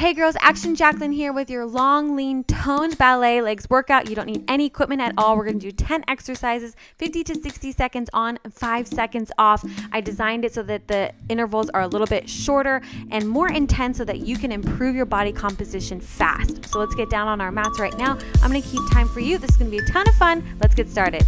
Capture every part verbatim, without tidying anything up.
Hey girls, Action Jacqueline here with your long, lean, toned ballet legs workout. You don't need any equipment at all. We're going to do ten exercises, fifty to sixty seconds on and five seconds off. I designed it so that the intervals are a little bit shorter and more intense so that you can improve your body composition fast. So let's get down on our mats right now. I'm going to keep time for you. This is going to be a ton of fun. Let's get started.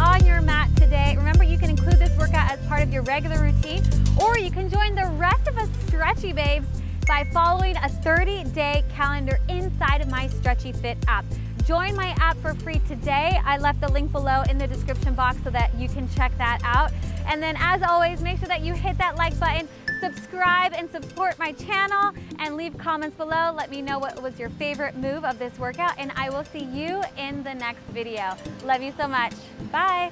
on your mat today. Remember, you can include this workout as part of your regular routine, or you can join the rest of us Stretchy Babes by following a thirty day calendar inside of my Stretchy Fit app. Join my app for free today. I left the link below in the description box so that you can check that out. And then as always, make sure that you hit that like button, subscribe and support my channel, and leave comments below. Let me know what was your favorite move of this workout, and I will see you in the next video. Love you so much. Bye.